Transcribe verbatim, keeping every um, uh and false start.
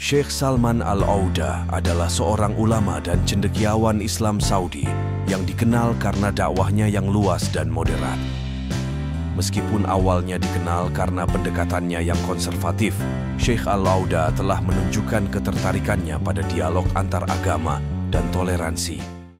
Sheikh Salman al-Ouda adalah seorang ulama dan cendekiawan Islam Saudi yang dikenal karena dakwahnya yang luas dan moderat. Meskipun awalnya dikenal karena pendekatannya yang konservatif, Sheikh al-Ouda telah menunjukkan ketertarikannya pada dialog antar agama dan toleransi.